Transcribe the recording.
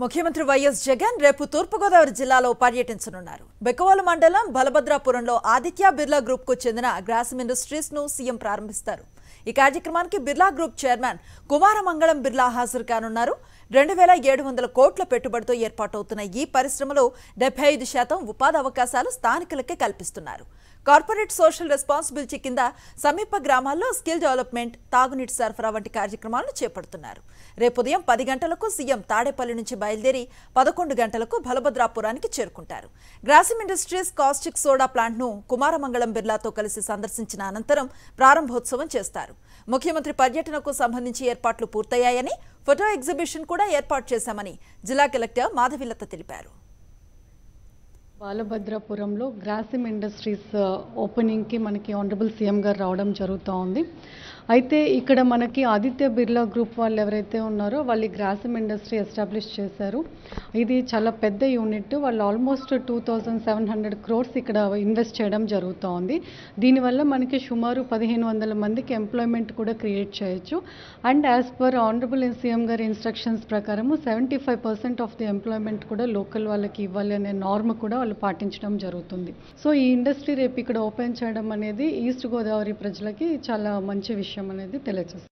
ముఖ్యమంత్రి వైఎస్ జగన్ రేపు తూర్పుగోదావరి జిల్లాలో పర్యటించనున్నారు. బెకవాల మండలం బలభద్రాపురంలో ఆదిత్య బిర్లా గ్రూప్ కు చెందిన గ్రాసిమ్ ఇండస్ట్రీస్ ను సీఎం ప్రారంభిస్తారు. ఈ కార్యక్రమానికి బిర్లా గ్రూప్ చైర్మన్ కుమార్ మంగలం బిరలా హాజరు కానున్నారు. 2700 కోట్ల పెట్టుబడితో ఏర్పాటవుతున్న ఈ పరిశ్రమలో 75% ఉపాధి అవకాశాలు స్థానికులకే కల్పిస్తున్నారు. కార్పొరేట్ సోషల్ రెస్పాన్సిబిలిటీ కింద సమీప గ్రామాల్లో స్కిల్ డెవలప్‌మెంట్, తాగునీటి సరఫరా వంటి కార్యక్రమాలను చేపడుతున్నారు. రేపు ఉదయం 10 గంటలకు సీఎం తాడేపల్లి నుంచి బయలుదేరి 11 గంటలకు బలభద్రాపురానికి చేరుకుంటారు. Grasim industries caustic soda plant ను కుమార్ మంగళం బిర్లాతో కలిసి సందర్శించిన అనంతరం ప్రారంభోత్సవం చేస్తారు. ముఖ్యమంత్రి పర్యటనకు సంబంధించి ఏర్పాట్లు పూర్తయ్యాయని, ఫోటో ఎగ్జిబిషన్ కూడా ఏర్పాటు చేశామని జిల్లా కలెక్టర్ మాధవిలత తెలిపారు. బాలభద్రపురంలో గ్రాసిమ్ ఇండస్ట్రీస్ ఓపెనింగ్ కి మనకి ఆనరబుల్ సీఎం గారు రావడం జరుగుతూ ఉంది. అయితే ఇక్కడ మనకి ఆదిత్య బిర్లా గ్రూప్ వాళ్ళు ఎవరైతే ఉన్నారో వాళ్ళు గ్రాసిమ్ ఇండస్ట్రీ ఎస్టాబ్లిష్ చేశారు. ఇది చాలా పెద్ద యూనిట్. వాళ్ళు ఆల్మోస్ట్ 2700 crores ఇక్కడ ఇన్వెస్ట్ చేయడం జరుగుతూ ఉంది. దీనివల్ల మనకి సుమారు 1500 మందికి ఎంప్లాయ్మెంట్ కూడా క్రియేట్ చేయొచ్చు. And as per honourable CM గారి ఇన్స్ట్రక్షన్స్ ప్రకారము 75% ఆఫ్ ది ఎంప్లాయ్మెంట్ కూడా లోకల్ వాళ్ళకి ఇవ్వాలి అనే నార్మ్ కూడా వాళ్ళు పాటించడం జరుగుతుంది. సో ఈ ఇండస్ట్రీ రేపు ఇక్కడ ఓపెన్ చేయడం అనేది ఈస్ట్ గోదావరి ప్రజలకి చాలా మంచి విషయం అనేది తెలియజేస్తుంది.